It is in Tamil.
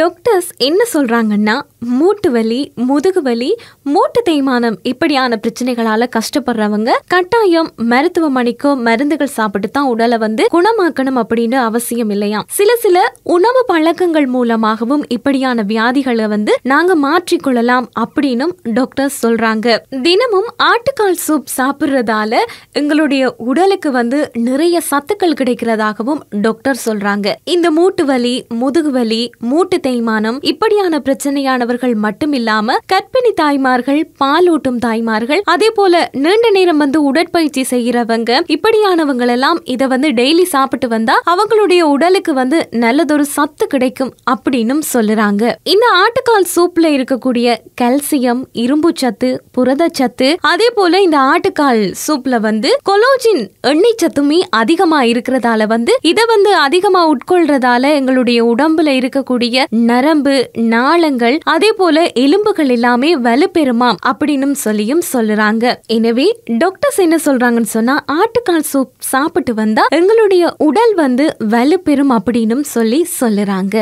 டாக்டர்ஸ் என்ன சொல்கிறாங்கன்னா, மூட்டு வலி, முதுகு வலி, மூட்டு தேய்மானம் இப்படியான பிரச்சனைகளால் கஷ்டப்படுறவங்க கட்டாயம் மருத்துவமனைக்கோ மருந்துகள் சாப்பிட்டு தான் உடலை வந்து குணமாக்கணும் அப்படின்னு அவசியம் இல்லையா. சில உணவு பழக்கங்கள் மூலமாகவும் இப்படியான வியாதிகளை வந்து நாங்கள் மாற்றிக்கொள்ளலாம் அப்படின்னும் டாக்டர்ஸ் சொல்கிறாங்க. தினமும் ஆட்டுக்கால் சூப் சாப்பிட்றதால எங்களுடைய உடலுக்கு வந்து நிறைய சத்துக்கள் கிடைக்கிறதாகவும் டாக்டர் சொல்கிறாங்க. இந்த மூட்டு வலி, முதுகு வலி, மூட்டு தேய்மானம் இப்படியான பிரச்சனையானவர்கள் மட்டும் இல்லாம கர்ப்பிணி தாய்மார்கள், பாலூட்டும் தாய்மார்கள், அதே போல நீண்ட நேரம் வந்து உடற்பயிற்சி செய்யறவங்க இப்படியானவங்க எல்லாம் இத வந்து டெய்லி சாப்பிட்டு வந்தா அவங்களுடைய உடலுக்கு வந்து நல்லதொரு சத்து கிடைக்கும் அப்படின்னு சொல்லுறாங்க. இந்த ஆட்டுக்கால் சூப்ல இருக்கக்கூடிய கால்சியம், இரும்பு சத்து, புரதச்சத்து, அதே போல இந்த ஆட்டுக்கால் சூப்ல வந்து கொலாஜின் எண்ணெய் சத்துமே அதிகமா இருக்கிறதால வந்து இத வந்து அதிகமா உட்கொள்றதால எங்களுடைய உடம்புல இருக்கக்கூடிய நரம்பு, நாளங்கள், அதே போல எலும்புகள் எல்லாமே வலுப்பெறுமாம் அப்படின்னு சொல்லியும் சொல்லுறாங்க. எனவே டாக்டர்ஸ் என்ன சொல்றாங்கன்னு சொன்னா, ஆட்டுக்கால் சூப் சாப்பிட்டு வந்தா எங்களுடைய உடல் வந்து வலுப்பெறும் அப்படின்னு சொல்லி சொல்லுறாங்க.